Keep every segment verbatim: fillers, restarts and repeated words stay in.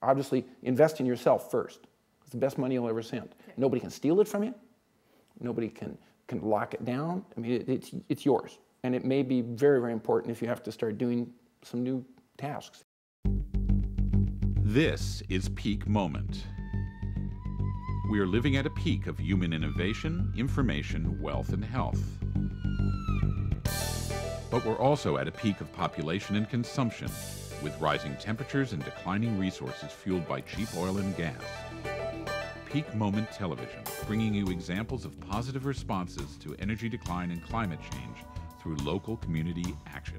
Obviously, invest in yourself first. It's the best money you'll ever send. Okay. Nobody can steal it from you. Nobody can, can lock it down. I mean, it, it's, it's yours. And it may be very, very important if you have to start doing some new tasks. This is Peak Moment. We are living at a peak of human innovation, information, wealth, and health. But we're also at a peak of population and consumption, with rising temperatures and declining resources fueled by cheap oil and gas. Peak Moment Television, bringing you examples of positive responses to energy decline and climate change through local community action.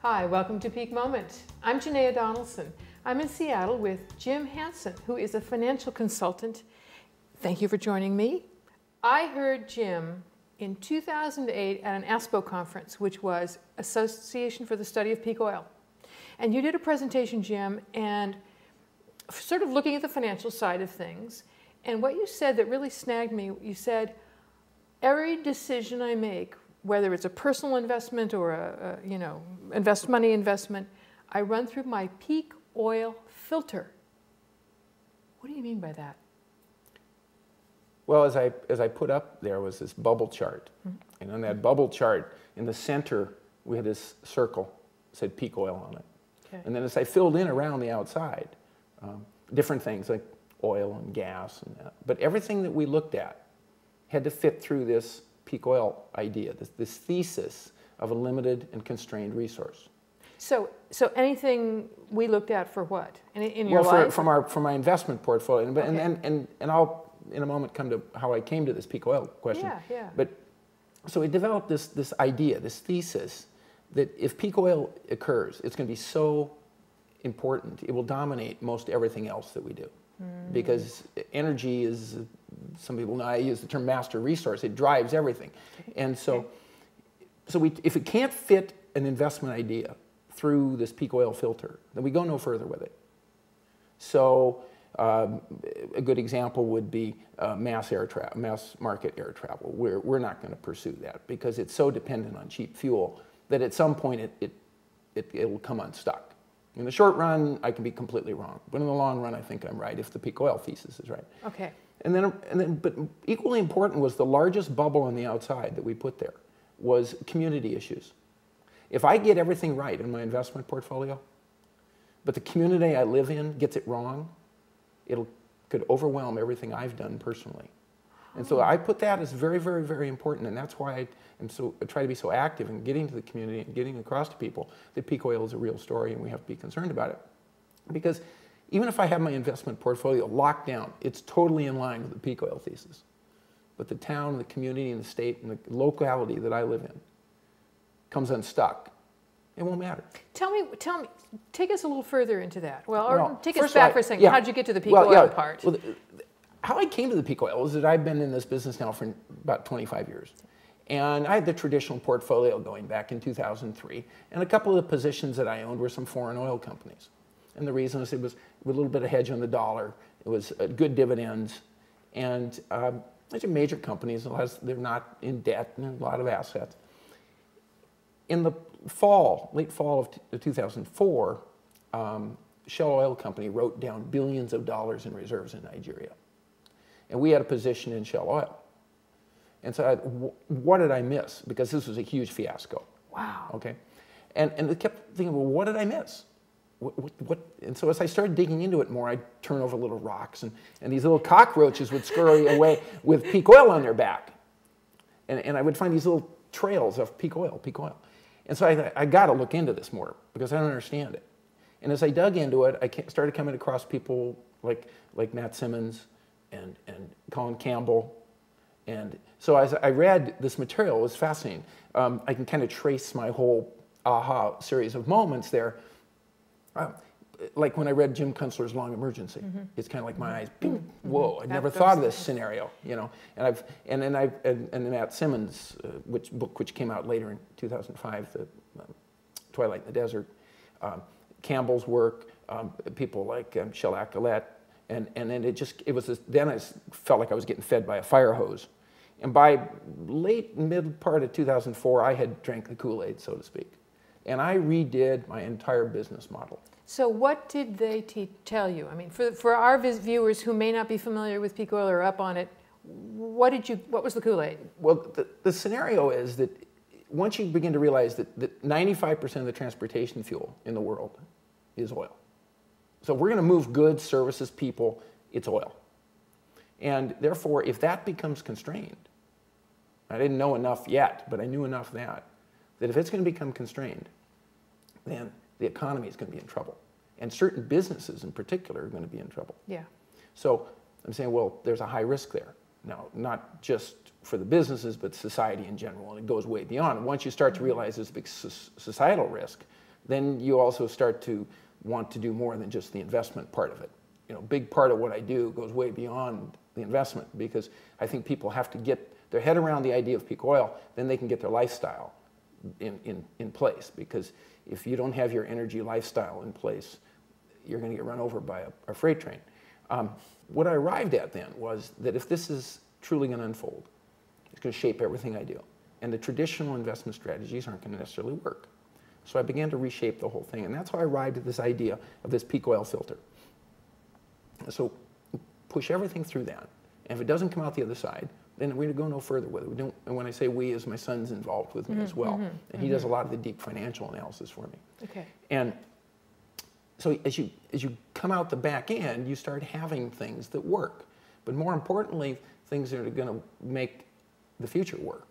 Hi, welcome to Peak Moment. I'm Janaia Donaldson. I'm in Seattle with Jim Hansen, who is a financial consultant. Thank you for joining me. I heard Jim in two thousand eight at an ASPO conference, which was Association for the Study of Peak Oil. And you did a presentation, Jim, and sort of looking at the financial side of things. And what you said that really snagged me, you said, every decision I make, whether it's a personal investment or a, a you know, invest money investment, I run through my peak oil filter. What do you mean by that? Well, as I, as I put up, there was this bubble chart. Mm-hmm. And on that bubble chart, in the center, we had this circle that said peak oil on it. Okay. And then as I filled in around the outside, um, different things like oil and gas and that. But everything that we looked at had to fit through this peak oil idea, this, this thesis of a limited and constrained resource. So, so anything we looked at for what? In, in your well, for, life? From, our, from my investment portfolio. And, okay. and, and, and, and I'll, in a moment, come to how I came to this peak oil question. Yeah, yeah. But, so it developed this, this idea, this thesis, that if peak oil occurs, it's going to be so important. It will dominate most everything else that we do. Mm. Because energy is, some people know I use the term master resource. It drives everything. Okay. And so, okay. so we, if it can't fit an investment idea through this peak oil filter, then we go no further with it. So um, a good example would be uh, mass air travel, mass market air travel. We're, we're not going to pursue that because it's so dependent on cheap fuel that at some point it, it, it, it will come unstuck. In the short run, I can be completely wrong. But in the long run, I think I'm right if the peak oil thesis is right. Okay. And then, and then, but equally important was the largest bubble on the outside that we put there was community issues. If I get everything right in my investment portfolio, but the community I live in gets it wrong, it could overwhelm everything I've done personally. And so I put that as very, very, very important, and that's why I, am so, I try to be so active in getting to the community and getting across to people that peak oil is a real story and we have to be concerned about it. Because even if I have my investment portfolio locked down, it's totally in line with the peak oil thesis. But the town, the community, and the state, and the locality that I live in comes unstuck, it won't matter. Tell me, tell me, take us a little further into that. Well, or well, take us back all, for a second. Yeah. How'd you get to the peak well, oil yeah. part? Well, the, the, how I came to the peak oil is that I've been in this business now for about twenty-five years. And I had the traditional portfolio going back in two thousand three. And a couple of the positions that I owned were some foreign oil companies. And the reason was it was with a little bit of hedge on the dollar. It was uh, good dividends. And um, these are major companies. They're not in debt and a lot of assets. In the fall, late fall of two thousand four, um, Shell Oil Company wrote down billions of dollars in reserves in Nigeria. And we had a position in Shell Oil. And so I, w what did I miss? Because this was a huge fiasco. Wow. Okay. And, and I kept thinking, well, what did I miss? What, what, what? And so as I started digging into it more, I'd turn over little rocks, and, and these little cockroaches would scurry away with peak oil on their back. And, and I would find these little trails of peak oil, peak oil. And so I, I got to look into this more because I don't understand it. And as I dug into it, I started coming across people like, like Matt Simmons and, and Colin Campbell. And so as I read this material, it was fascinating. Um, I can kind of trace my whole aha series of moments there. Um, like when I read Jim Kunstler's Long Emergency, mm-hmm. it's kind of like my eyes, boom, whoa, I'd that never thought of this things. scenario, you know. And I've, and then I've, and, and Matt Simmons' uh, which book, which came out later in two thousand five, the uh, Twilight in the Desert, um, Campbell's work, um, people like um, Michelle Acollette, and, and then it just, it was, this, then I felt like I was getting fed by a fire hose. And by late, mid part of two thousand four, I had drank the Kool-Aid, so to speak. And I redid my entire business model. So what did they te tell you? I mean, for, for our viewers who may not be familiar with peak oil or up on it, what did you, what was the Kool-Aid? Well, the, the scenario is that once you begin to realize that, that ninety-five percent of the transportation fuel in the world is oil. So if we're going to move goods, services, people, it's oil. And therefore, if that becomes constrained, I didn't know enough yet, but I knew enough that, that if it's going to become constrained, then the economy is going to be in trouble. And certain businesses in particular are going to be in trouble. Yeah. So I'm saying, well, there's a high risk there. Now, not just for the businesses, but society in general, and it goes way beyond. Once you start to realize there's a big societal risk, then you also start to want to do more than just the investment part of it. You know, a big part of what I do goes way beyond the investment, because I think people have to get their head around the idea of peak oil, then they can get their lifestyle in, in, in place. Because if you don't have your energy lifestyle in place, you're going to get run over by a, a freight train. Um, what I arrived at then was that if this is truly going to unfold, it's going to shape everything I do. And the traditional investment strategies aren't going to necessarily work. So I began to reshape the whole thing. And that's how I arrived at this idea of this peak oil filter. So push everything through that. And if it doesn't come out the other side, then we're going to go no further with it. We don't, and when I say we, as my son's involved with me mm-hmm, as well. Mm-hmm, and mm-hmm. he does a lot of the deep financial analysis for me. Okay. And so as you, as you come out the back end, you start having things that work. But more importantly, things that are going to make the future work.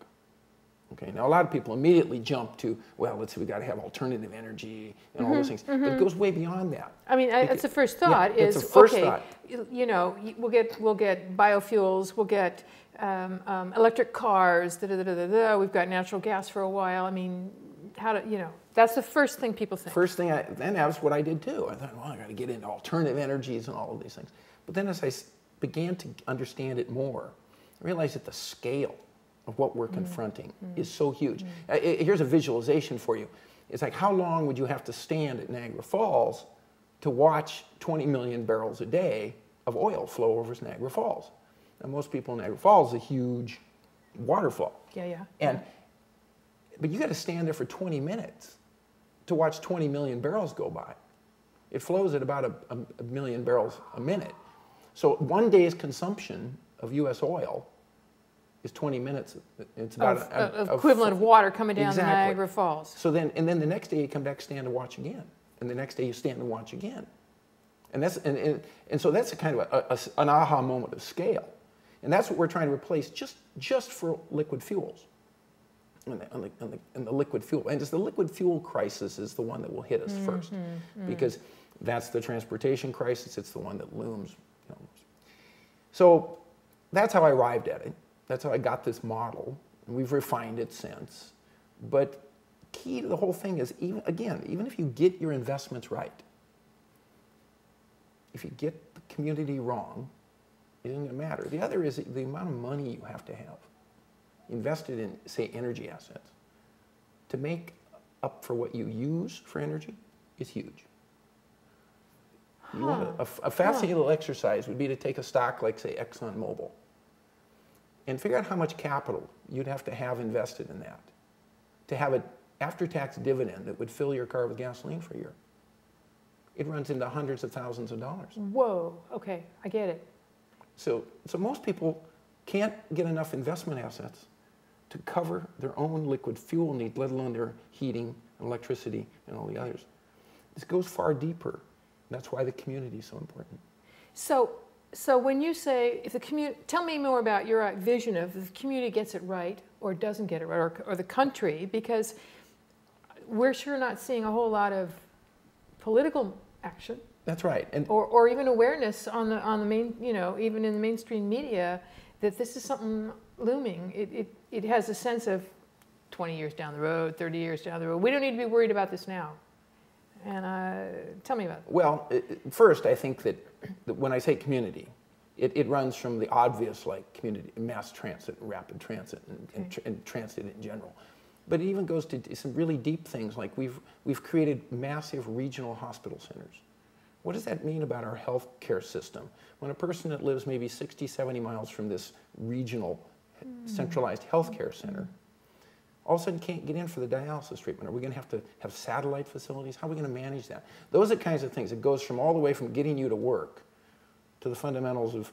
Okay, now a lot of people immediately jump to, well, let's we've got to have alternative energy and mm-hmm, all those things. Mm-hmm. But it goes way beyond that. I mean, I, that's the first thought yeah, is, that's the first okay, thought. you know, we'll get, we'll get biofuels, we'll get um, um, electric cars, da, da, da, da, da. We've got natural gas for a while. I mean, how do, you know, that's the first thing people think. First thing, I, then that's what I did too. I thought, well, I've got to get into alternative energies and all of these things. But then as I began to understand it more, I realized that the scale of what we're confronting mm. is so huge. Mm. Uh, here's a visualization for you. It's like, how long would you have to stand at Niagara Falls to watch twenty million barrels a day of oil flow over Niagara Falls? Now, most people in Niagara Falls is a huge waterfall. Yeah, yeah. And, but you got to stand there for twenty minutes to watch twenty million barrels go by. It flows at about a, a million barrels a minute. So one day's consumption of U S oil is twenty minutes. It's about of, a, a, of equivalent of, of water coming down exactly. the Niagara Falls. So then, and then the next day you come back, stand and watch again, and the next day you stand and watch again, and that's and and, and so that's a kind of a, a, an aha moment of scale, and that's what we're trying to replace just just for liquid fuels, and the, and the, and the, and the liquid fuel, and it's the liquid fuel crisis is the one that will hit us mm-hmm, first, mm-hmm. because that's the transportation crisis. It's the one that looms. You know. So that's how I arrived at it. That's how I got this model, and we've refined it since. But key to the whole thing is, even again, even if you get your investments right, if you get the community wrong, it isn't going to matter. The other is the amount of money you have to have invested in, say, energy assets to make up for what you use for energy is huge. Huh. You want a, a fascinating huh. little exercise would be to take a stock like, say, Exxon Mobil, and figure out how much capital you'd have to have invested in that to have an after-tax dividend that would fill your car with gasoline for a year. It runs into hundreds of thousands of dollars. Whoa, okay, I get it. So, so most people can't get enough investment assets to cover their own liquid fuel need, let alone their heating and electricity and all the others. This goes far deeper. That's why the community is so important. So. So when you say, if the community, tell me more about your vision of if the community gets it right or doesn't get it right, or, or the country, because we're sure not seeing a whole lot of political action. That's right, and or, or even awareness on the on the main, you know, even in the mainstream media, that this is something looming. It it it has a sense of twenty years down the road, thirty years down the road. We don't need to be worried about this now. And uh, tell me about it. Well, first, I think that, that when I say community, it, it runs from the obvious, like community, mass transit, rapid transit, and, okay. and, tr and transit in general. But it even goes to some really deep things, like we've, we've created massive regional hospital centers. What does that mean about our health care system? When a person that lives maybe sixty, seventy miles from this regional, mm. centralized health care center all of a sudden can't get in for the dialysis treatment? Are we going to have to have satellite facilities? How are we going to manage that? Those are the kinds of things. It goes from all the way from getting you to work to the fundamentals of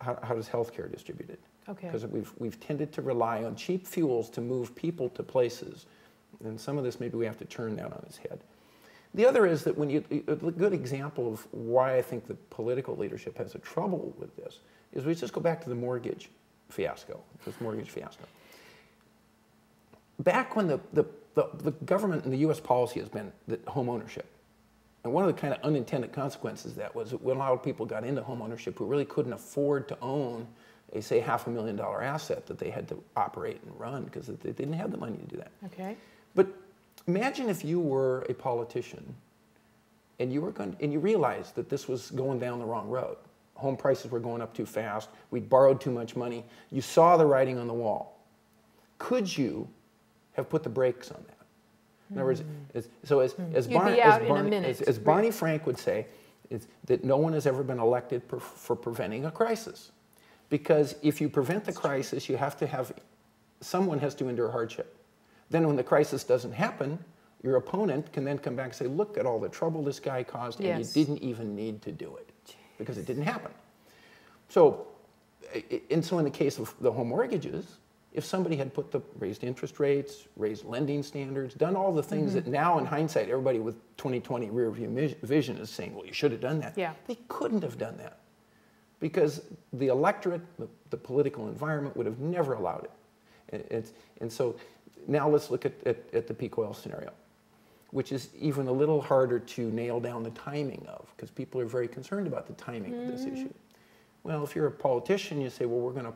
how, how does healthcare distribute it? Okay. Because we've, we've tended to rely on cheap fuels to move people to places. And some of this, maybe we have to turn that on its head. The other is that when you, a good example of why I think the political leadership has a trouble with this is we just go back to the mortgage fiasco, this mortgage fiasco. Back when the, the, the, the government and the U S policy has been that home ownership, and one of the kind of unintended consequences of that was that a lot of people got into home ownership who really couldn't afford to own a, say, half a million dollar asset that they had to operate and run because they didn't have the money to do that. Okay. But imagine if you were a politician and you, were going, and you realized that this was going down the wrong road. Home prices were going up too fast. We borrowed too much money. You saw the writing on the wall. Could you have put the brakes on that? In other words, as, so as, as, Bar as, Barney, as, as Barney Frank would say, is that no one has ever been elected per, for preventing a crisis. Because if you prevent the crisis, you have to have, someone has to endure hardship. Then when the crisis doesn't happen, your opponent can then come back and say, look at all the trouble this guy caused, and yes. you didn't even need to do it. Jeez. Because it didn't happen. So, and so in the case of the home mortgages, if somebody had put the raised interest rates, raised lending standards, done all the things mm-hmm. that now in hindsight everybody with twenty twenty rear view vision is saying, well, you should have done that. Yeah. They couldn't have done that because the electorate, the, the political environment would have never allowed it. And, it's, and so now let's look at, at, at the peak oil scenario, which is even a little harder to nail down the timing of because people are very concerned about the timing mm-hmm. of this issue. Well, if you're a politician, you say, well, we're going to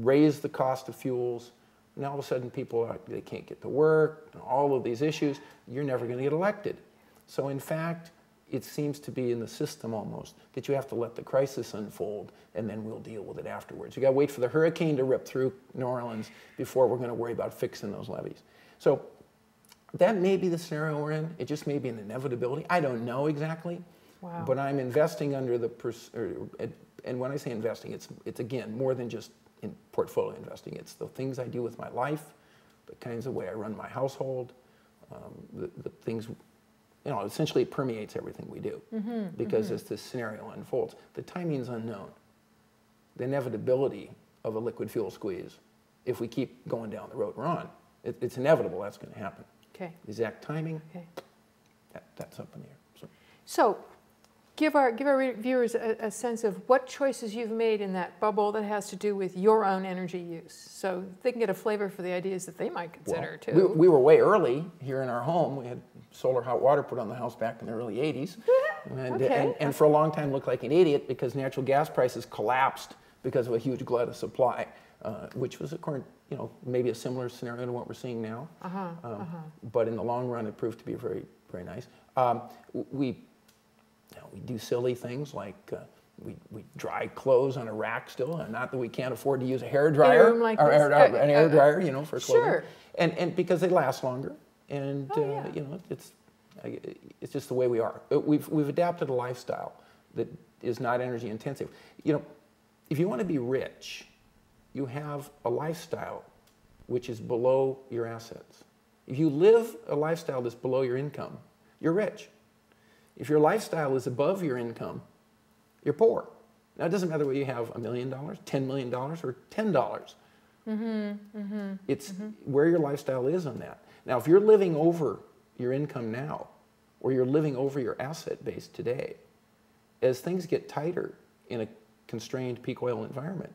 raise the cost of fuels, and all of a sudden people are, they can't get to work, and all of these issues, you're never going to get elected. So in fact, it seems to be in the system almost that you have to let the crisis unfold, and then we'll deal with it afterwards. You've got to wait for the hurricane to rip through New Orleans before we're going to worry about fixing those levees. So that may be the scenario we're in. It just may be an inevitability. I don't know exactly, wow. but I'm investing under the, pers or, and when I say investing, it's, it's again, more than just in portfolio investing. It's the things I do with my life, the kinds of way I run my household, um, the, the things, you know, essentially it permeates everything we do mm-hmm, because mm-hmm. as this scenario unfolds, the timing's unknown. The inevitability of a liquid fuel squeeze, if we keep going down the road we're on, it, it's inevitable that's going to happen. Okay. Exact timing, okay. that, that's up in the air. So, so Give our, give our viewers a, a sense of what choices you've made in that bubble that has to do with your own energy use. So they can get a flavor for the ideas that they might consider, well, too. We, we were way early here in our home. We had solar hot water put on the house back in the early eighties. And, okay. and, and for a long time looked like an idiot because natural gas prices collapsed because of a huge glut of supply, uh, which was, of course, you know, maybe a similar scenario to what we're seeing now. Uh-huh, um, uh-huh. But in the long run, it proved to be very, very nice. Um, we... Now, we do silly things like uh, we, we dry clothes on a rack still, and not that we can't afford to use a hairdryer, like or, or, or uh, an air dryer, you know, for clothing. Sure. And, and because they last longer, and oh, uh, yeah. you know, it's, it's just the way we are. We've, we've adapted a lifestyle that is not energy intensive. You know, if you want to be rich, you have a lifestyle which is below your assets. If you live a lifestyle that's below your income, you're rich. If your lifestyle is above your income, you're poor. Now, it doesn't matter whether you have a million dollars, ten million dollars, or ten dollars. Mm-hmm, mm-hmm, it's mm-hmm. where your lifestyle is on that. Now, if you're living over your income now, or you're living over your asset base today, as things get tighter in a constrained peak oil environment,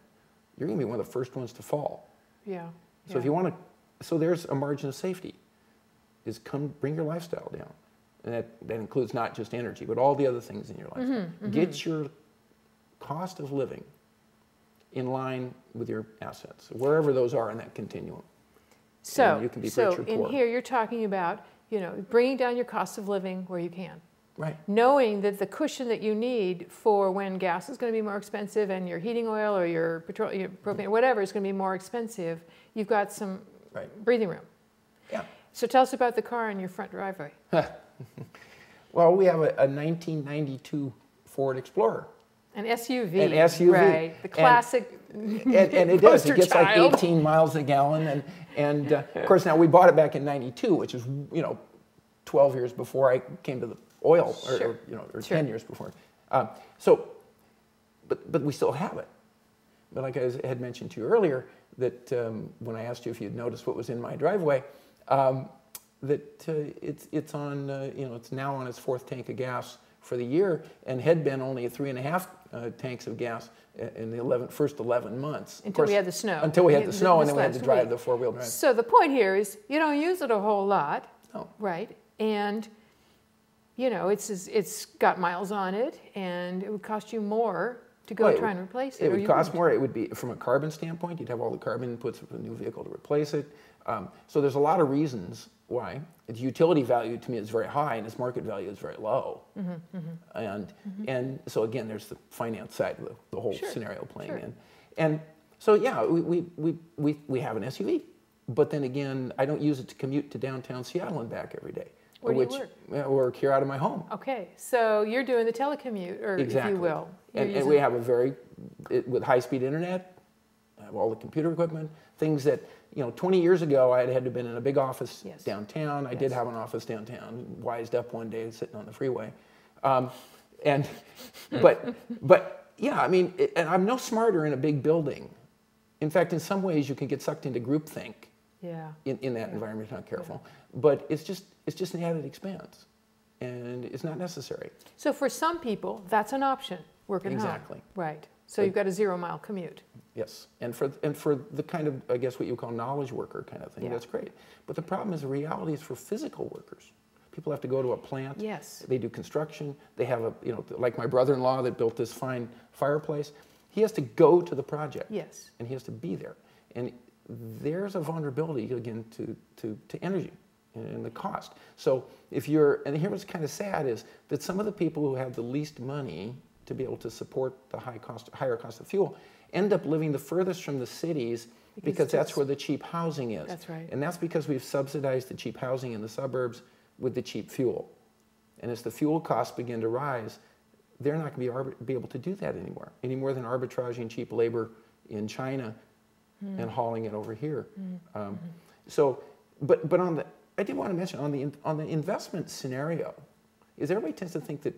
you're going to be one of the first ones to fall. Yeah. So yeah. if you want to, so there's a margin of safety, is come bring your lifestyle down. And that, that includes not just energy, but all the other things in your life. Mm-hmm, mm-hmm. Get your cost of living in line with your assets, wherever those are in that continuum. So, and you can be so rich or poor. In here you're talking about, you know, bringing down your cost of living where you can. Right. Knowing that the cushion that you need for when gas is going to be more expensive and your heating oil or your petroleum, your propane, mm-hmm. whatever is going to be more expensive, you've got some right. breathing room. Yeah. So tell us about the car in your front driveway. Well, we have a, a nineteen ninety-two Ford Explorer. An S U V. An S U V. Right, the classic and, and, and it does. It gets child. like eighteen miles a gallon. And, And uh, of course, now we bought it back in ninety-two, which is, you know, twelve years before I came to the oil, or, sure. or you know, or sure. ten years before. Um, so, but but we still have it. But like I had mentioned to you earlier, that um, when I asked you if you'd noticed what was in my driveway, um, that uh, it's it's on uh, you know it's now on its fourth tank of gas for the year, and had been only three and a half uh, tanks of gas in the eleven, first eleven months. Until course, we had the snow. Until we had the, the snow, and then we had to drive week. the four-wheel drive. So the point here is you don't use it a whole lot, no. right? And you know it's it's got miles on it, and it would cost you more to go well, try and replace it. It would cost more. It would be, from a carbon standpoint, you'd have all the carbon inputs of a new vehicle to replace it. Um, so there's a lot of reasons why. Its utility value to me is very high, and its market value is very low. Mm-hmm, mm-hmm. And, mm-hmm. and so again, there's the finance side of the, the whole sure, scenario playing sure. in. And so yeah, we, we, we, we have an S U V. But then again, I don't use it to commute to downtown Seattle and back every day. Where do which, you work? I work here out of my home. Okay, so you're doing the telecommute, or exactly. if you will. And, and we have a very, it, with high-speed internet, I have all the computer equipment, things that, you know, twenty years ago I had had to been in a big office yes. downtown. I yes. did have an office downtown, wised up one day sitting on the freeway. Um, and, but, but yeah, I mean, it, and I'm no smarter in a big building. In fact, in some ways you can get sucked into groupthink. Yeah. In, in that yeah. environment, not careful. Yeah. But it's just it's just an added expense, and it's not necessary. So for some people, that's an option. Working exactly. home. Right. So but, you've got a zero mile commute. Yes, and for and for the kind of I guess what you call knowledge worker kind of thing, yeah. that's great. But the problem is the reality is for physical workers. People have to go to a plant. Yes. They do construction. They have a you know like my brother-in-law that built this fine fireplace. He has to go to the project. Yes. And he has to be there. And there's a vulnerability, again, to, to, to energy and the cost. So if you're, and here what's kind of sad is that some of the people who have the least money to be able to support the high cost, higher cost of fuel end up living the furthest from the cities because, because that's where the cheap housing is. That's right. And that's because we've subsidized the cheap housing in the suburbs with the cheap fuel. And as the fuel costs begin to rise, they're not going to be, be able to do that anymore, any more than arbitraging cheap labor in China Mm. and hauling it over here. Mm. Um, mm-hmm. So, but but on the, I did want to mention on the on the investment scenario, is everybody tends to think that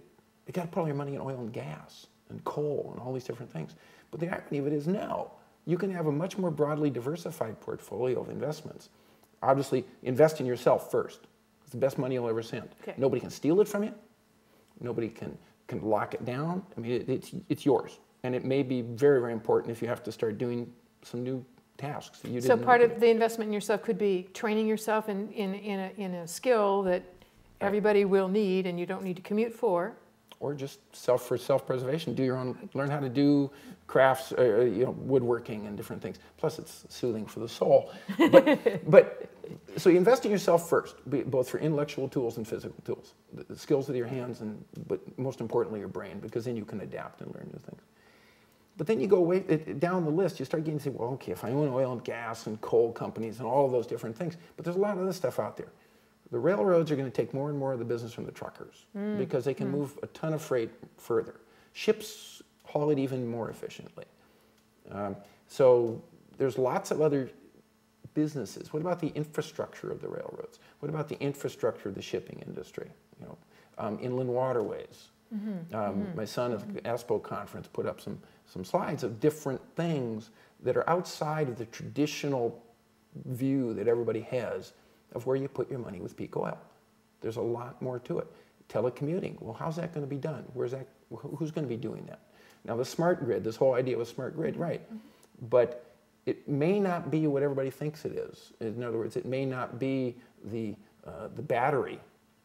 you got to put all your money in oil and gas and coal and all these different things. But the irony of it is no, you can have a much more broadly diversified portfolio of investments. Obviously, invest in yourself first. It's the best money you'll ever send. Okay. Nobody can steal it from you. Nobody can can lock it down. I mean, it, it's it's yours, and it may be very very important if you have to start doing some new tasks that you didn't know. So part of the investment in yourself could be training yourself in, in, in, a, in a skill that everybody will need and you don't need to commute for. Or just self for self-preservation. Do your own, learn how to do crafts, uh, you know, woodworking and different things. Plus it's soothing for the soul. But, but so you invest in yourself first, both for intellectual tools and physical tools. The, the skills of your hands and, but most importantly, your brain, because then you can adapt and learn new things. But then you go away, it, down the list, you start getting to say, well, okay, if I own oil and gas and coal companies and all of those different things, but there's a lot of other stuff out there. The railroads are going to take more and more of the business from the truckers mm. because they can mm. move a ton of freight further. Ships haul it even more efficiently. Um, so there's lots of other businesses. What about the infrastructure of the railroads? What about the infrastructure of the shipping industry? You know, um, inland waterways. Mm-hmm. Um, mm-hmm. My son at the ASPO conference put up some, some slides of different things that are outside of the traditional view that everybody has of where you put your money with peak oil. There's a lot more to it. Telecommuting, well, how's that going to be done? Where's that? Who's going to be doing that? Now, the smart grid, this whole idea of a smart grid, right, mm-hmm. but it may not be what everybody thinks it is. In other words, it may not be the, uh, the battery.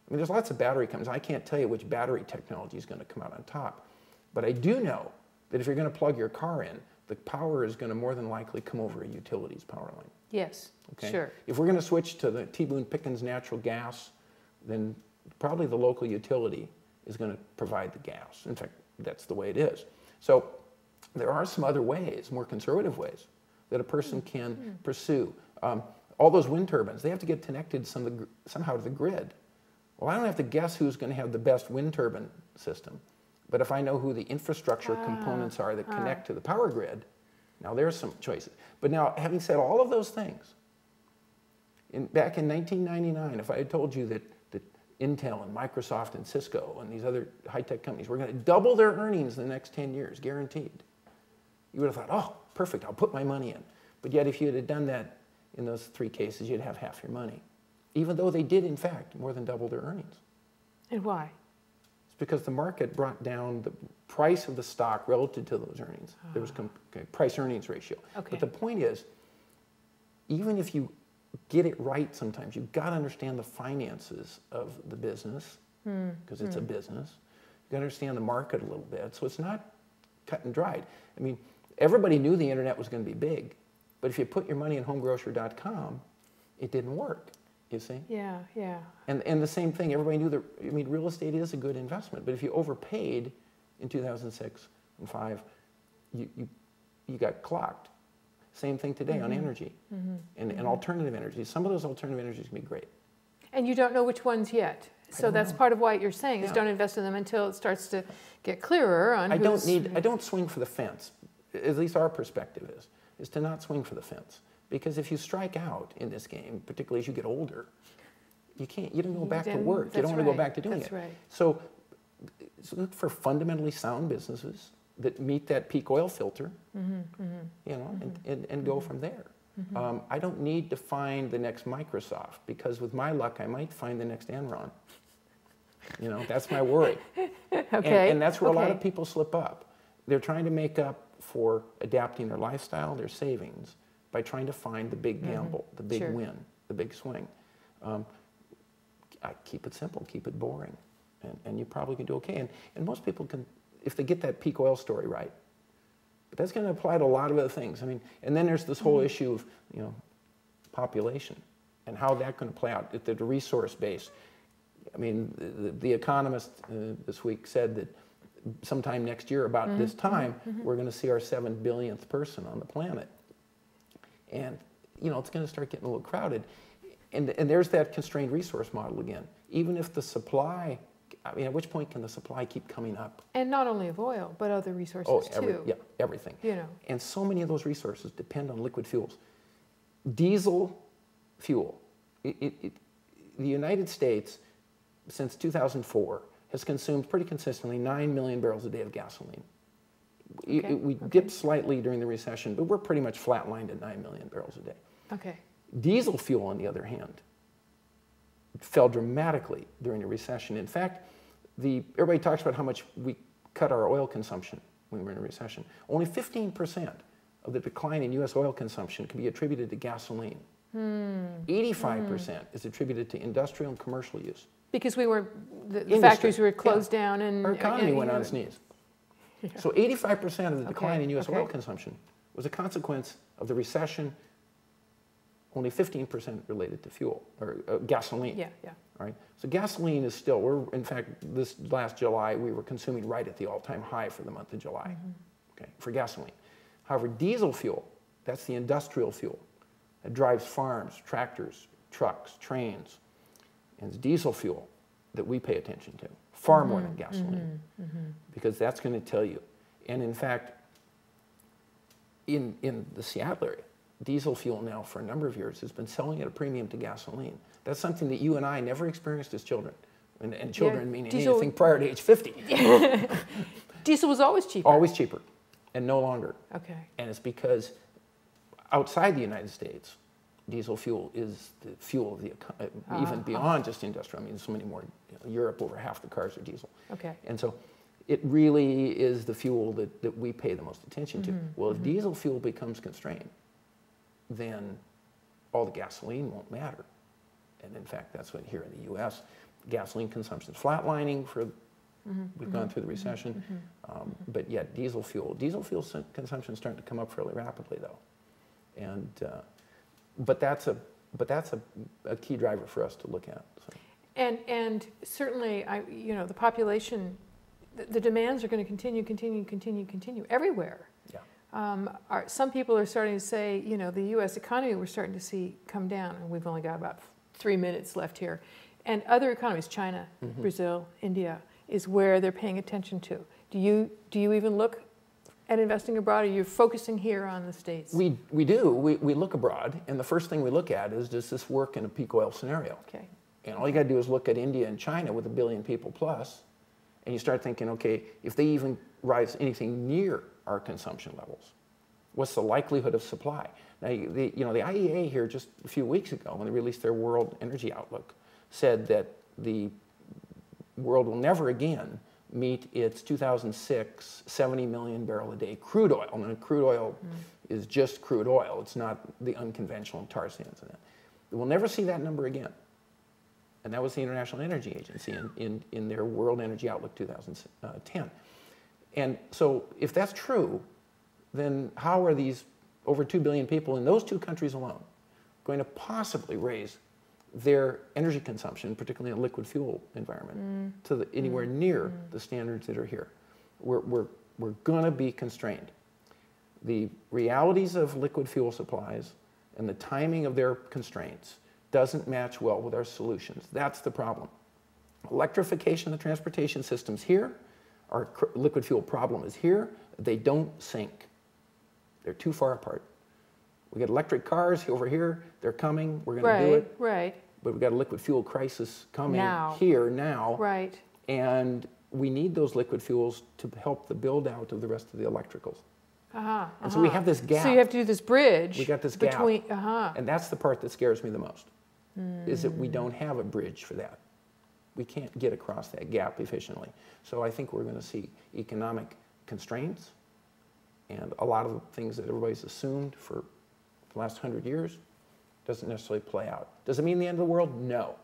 I mean, there's lots of battery companies. I can't tell you which battery technology is going to come out on top. But I do know that if you're going to plug your car in, the power is going to more than likely come over a utilities power line. Yes, okay? Sure. If we're going to switch to the T. Boone Pickens natural gas, then probably the local utility is going to provide the gas. In fact, that's the way it is. So there are some other ways, more conservative ways, that a person can mm-hmm. pursue. Um, all those wind turbines, they have to get connected some, somehow to the grid. Well, I don't have to guess who's going to have the best wind turbine system, but if I know who the infrastructure ah, components are that ah. connect to the power grid, now there's some choices. But now, having said all of those things, in, back in nineteen ninety-nine, if I had told you that, that Intel and Microsoft and Cisco and these other high-tech companies were going to double their earnings in the next ten years, guaranteed, you would have thought, oh, perfect, I'll put my money in. But yet if you had done that in those three cases, you'd have half your money, even though they did, in fact, more than double their earnings. And why? It's because the market brought down the price of the stock relative to those earnings. Oh. There was a price-earnings ratio. Okay. But the point is, even if you get it right sometimes, you've got to understand the finances of the business, because mm. it's mm. a business. You've got to understand the market a little bit, so it's not cut and dried. I mean, everybody knew the internet was going to be big, but if you put your money in Home Grocer dot com, it didn't work, you see? Yeah, yeah. And, and the same thing, everybody knew that, I mean, real estate is a good investment, but if you overpaid in two thousand six and two thousand five, you, you, you got clocked. Same thing today mm-hmm. on energy mm-hmm. and, and mm-hmm. alternative energies. Some of those alternative energies can be great. And you don't know which ones yet. So that's know. part of what you're saying is yeah. don't invest in them until it starts to get clearer on I who's, don't need. I don't swing for the fence. At least our perspective is, is to not swing for the fence. Because if you strike out in this game, particularly as you get older, you can't, you don't go you back to work. You don't want right. to go back to doing that's it. Right. So, so look for fundamentally sound businesses that meet that peak oil filter, mm-hmm, mm-hmm, you know, mm-hmm, and, and, and go mm-hmm. from there. Mm-hmm. um, I don't need to find the next Microsoft, because with my luck, I might find the next Enron. You know, that's my worry. Okay. And, and that's where okay. a lot of people slip up. They're trying to make up for adapting their lifestyle, their savings, by trying to find the big gamble, mm-hmm. the big sure. win, the big swing. Um, I keep it simple, keep it boring, and, and you probably can do okay. And, and most people can, if they get that peak oil story right. But that's going to apply to a lot of other things. I mean, and then there's this whole mm-hmm. issue of, you know, population and how that's going to play out, the resource base. I mean, the, the Economist uh, this week said that sometime next year, about mm-hmm. this time, mm-hmm. we're going to see our seven billionth person on the planet. And, you know, it's going to start getting a little crowded. And, and there's that constrained resource model again. Even if the supply, I mean, at which point can the supply keep coming up? And not only of oil, but other resources oh, every, too. Yeah, everything. You know. And so many of those resources depend on liquid fuels. Diesel fuel. It, it, it, the United States, since two thousand four, has consumed pretty consistently nine million barrels a day of gasoline. Okay. It, it, we okay. dipped slightly during the recession, but we're pretty much flatlined at nine million barrels a day. Okay. Diesel fuel, on the other hand, fell dramatically during the recession. In fact, the, everybody talks about how much we cut our oil consumption when we were in a recession. Only fifteen percent of the decline in U S oil consumption can be attributed to gasoline. Hmm. eighty-five percent hmm. is attributed to industrial and commercial use. Because we were, the, the factories were closed yeah. down and... Our economy and, went on its knees. Yeah. So eighty-five percent of the decline okay. in U S okay. oil consumption was a consequence of the recession. Only fifteen percent related to fuel, or uh, gasoline. Yeah, yeah. All right? So gasoline is still, we're, in fact, this last July, we were consuming right at the all-time high for the month of July, mm-hmm. okay, for gasoline. However, diesel fuel, that's the industrial fuel. It drives farms, tractors, trucks, trains. And it's diesel fuel that we pay attention to, far mm-hmm. more than gasoline, mm-hmm. Mm-hmm. because that's going to tell you. And in fact, in, in the Seattle area, diesel fuel now for a number of years has been selling at a premium to gasoline. That's something that you and I never experienced as children, and, and children yeah, meaning diesel, anything prior to age fifty. Diesel was always cheaper. Always cheaper, and no longer. Okay. And it's because outside the United States, diesel fuel is the fuel of the uh, uh, even beyond uh. just industrial. I mean, so many more. You know, Europe, over half the cars are diesel. Okay. And so, it really is the fuel that that we pay the most attention mm-hmm. to. Well, mm-hmm. if diesel fuel becomes constrained, then all the gasoline won't matter. And in fact, that's what here in the U S, gasoline consumption is flatlining for, mm-hmm, we've mm-hmm, gone through the recession, mm-hmm, um, mm-hmm. but yet diesel fuel, diesel fuel consumption is starting to come up fairly rapidly though. And, uh, but that's, a, but that's a, a key driver for us to look at. So. And, and certainly, I, you know, the population, the, the demands are going to continue, continue, continue, continue everywhere. Yeah. Um, are, some people are starting to say, you know, the U S economy we're starting to see come down, and we've only got about three minutes left here. And other economies, China, mm-hmm. Brazil, India, is where they're paying attention to. Do you do you even look And investing abroad, are you focusing here on the States? We, we do. We, we look abroad, and the first thing we look at is, does this work in a peak oil scenario? Okay. And all you got to do is look at India and China with a billion people plus, and you start thinking, okay, if they even rise anything near our consumption levels, what's the likelihood of supply? Now, the, you know, the I E A here just a few weeks ago, when they released their World Energy Outlook, said that the world will never again meet its two thousand six seventy million barrel a day crude oil. I mean, crude oil mm. is just crude oil. It's not the unconventional tar sands in it. We'll never see that number again. And that was the International Energy Agency in, in, in their World Energy Outlook two thousand ten. And so if that's true, then how are these over two billion people in those two countries alone going to possibly raise their energy consumption, particularly in a liquid fuel environment, mm. to the, anywhere mm. near mm. the standards that are here? We're, we're, we're going to be constrained. The realities of liquid fuel supplies and the timing of their constraints doesn't match well with our solutions. That's the problem. Electrification of the transportation systems here, our liquid fuel problem is here. They don't sync. They're too far apart. We got electric cars over here. They're coming. We're going right, to do it. Right. But we've got a liquid fuel crisis coming now. here now. Right. And we need those liquid fuels to help the build out of the rest of the electricals. Uh-huh, and uh-huh. so we have this gap. So you have to do this bridge. We got this gap. Between, uh-huh. And that's the part that scares me the most. Mm. Is that we don't have a bridge for that. We can't get across that gap efficiently. So I think we're going to see economic constraints and a lot of the things that everybody's assumed for the last hundred years doesn't necessarily play out. Does it mean the end of the world? No.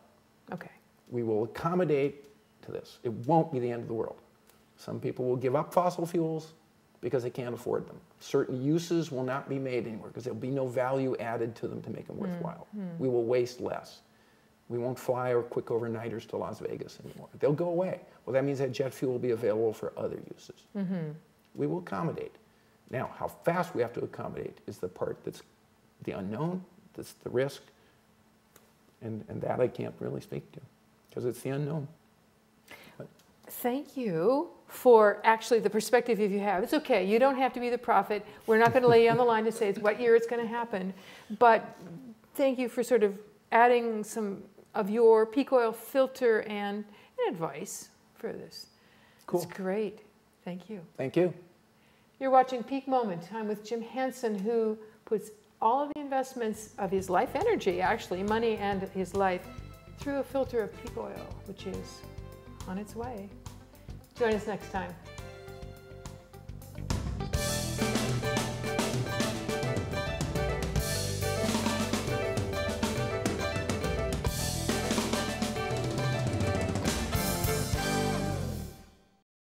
Okay. We will accommodate to this. It won't be the end of the world. Some people will give up fossil fuels because they can't afford them. Certain uses will not be made anywhere because there'll be no value added to them to make them worthwhile. Mm-hmm. We will waste less. We won't fly or quick overnighters to Las Vegas anymore. They'll go away. Well, that means that jet fuel will be available for other uses. Mm-hmm. We will accommodate. Now, how fast we have to accommodate is the part that's the unknown, that's the risk, and, and that I can't really speak to because it's the unknown. But thank you for actually the perspective you have. It's okay, you don't have to be the prophet. We're not going to lay you on the line to say it's what year it's going to happen. But thank you for sort of adding some of your peak oil filter and, and advice for this. Cool. It's great. Thank you. Thank you. You're watching Peak Moment. I'm with Jim Hansen, who puts all of the investments of his life energy, actually, money and his life, through a filter of peak oil, which is on its way. Join us next time.